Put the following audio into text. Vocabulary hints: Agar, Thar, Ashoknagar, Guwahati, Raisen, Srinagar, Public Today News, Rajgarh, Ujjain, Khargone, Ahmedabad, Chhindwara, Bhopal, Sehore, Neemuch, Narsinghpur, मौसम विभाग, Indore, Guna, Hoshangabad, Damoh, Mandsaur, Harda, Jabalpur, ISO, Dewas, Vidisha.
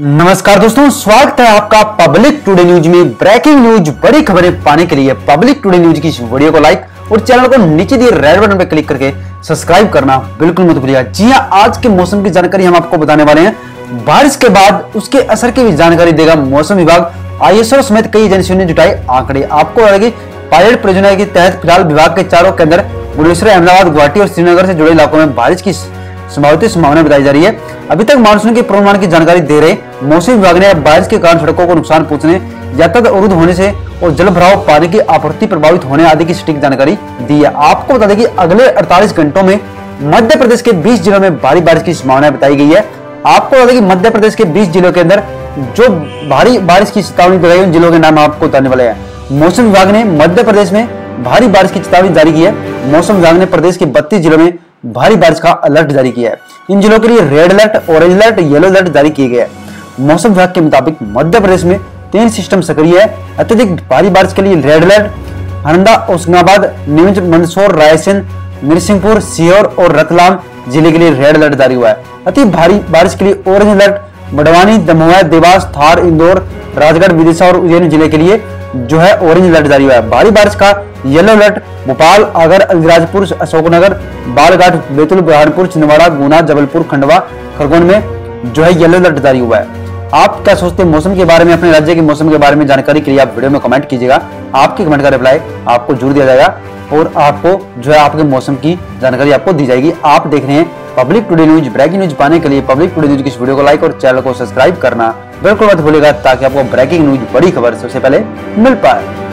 नमस्कार दोस्तों, स्वागत है आपका पब्लिक टुडे न्यूज में। ब्रेकिंग न्यूज, बड़ी खबरें पाने के लिए पब्लिक टुडे न्यूज की इस वीडियो को लाइक और चैनल को नीचे दिए रेड बटन पर क्लिक करके सब्सक्राइब करना बिल्कुल मत भूलिएगा। जी हां, आज के मौसम की जानकारी हम आपको बताने वाले हैं। बारिश के बाद उसके असर की भी जानकारी देगा मौसम विभाग। ISO समेत कई एजेंसियों ने जुटाए आंकड़े। आपको बता दें कि पायलट परियोजना के तहत फिलहाल विभाग के चारों के अंदर भुवनेश्वर, अहमदाबाद, गुवाहाटी और श्रीनगर से जुड़े इलाकों में बारिश की संभावना बताई जा रही है। अभी तक मानसून के पूर्वानुमान की जानकारी दे रहे मौसम विभाग ने बारिश के कारण सड़कों को नुकसान पहुंचने, यातायात अवरुद्ध होने से और जलभराव, पानी की आपूर्ति प्रभावित होने आदि की सटीक जानकारी दी है। आपको बता दें कि अगले 48 घंटों में मध्य प्रदेश के 20 जिलों में भारी बारिश की संभावना बताई गई है। आपको बता दें कि मध्य प्रदेश के 20 जिलों के अंदर जो भारी बारिश की चेतावनी दी गई है, उन जिलों के नाम आपको बताने वाले हैं। मौसम विभाग ने मध्य प्रदेश में भारी बारिश की चेतावनी जारी की है। मौसम विभाग ने प्रदेश के 32 जिलों में भारी बारिश का अलर्ट जारी किया है। इन जिलों के लिए red alert, orange alert, yellow alert जारी किए गए हैं। मौसम विभाग के मुताबिक मध्य प्रदेश में 3 सिस्टम सक्रिय है। अत्यधिक भारी बारिश के लिए रेड अलर्ट हरदा, होशंगाबाद, नीमच, मंदसौर, रायसेन, नरसिंहपुर, सीहोर और रतलाम जिले के लिए रेड अलर्ट जारी हुआ है। अति भारी बारिश के लिए ऑरेंज अलर्ट बडवानी, दमोह, देवास, थार, इंदौर, राजगढ़, विदिशा और उज्जैन जिले के लिए जो है ऑरेंज अलर्ट जारी हुआ है। भारी बारिश का येलो अलर्ट भोपाल, आगर, अलीराजपुर, अशोकनगर, बालघाट, बेतुल, बुरहानपुर, छिंदवाड़ा, गुना, जबलपुर, खंडवा, खरगोन में जो है येलो अलर्ट जारी हुआ है। आप क्या सोचते हैं मौसम के बारे में? अपने राज्य के मौसम के बारे में जानकारी के लिए आप वीडियो में कमेंट कीजिएगा। आपके कमेंट का रिप्लाई आपको जरूर दिया जाएगा और आपको जो है आपके मौसम की जानकारी आपको दी जाएगी। आप देख रहे हैं public today news. Breaking news पाने के लिए पब्लिक टुडे न्यूज की इस वीडियो को लाइक और चैनल को सब्सक्राइब करना बिल्कुल मत भूलिएगा, ताकि आपको ब्रेकिंग न्यूज, बड़ी खबर सबसे पहले मिल पाए।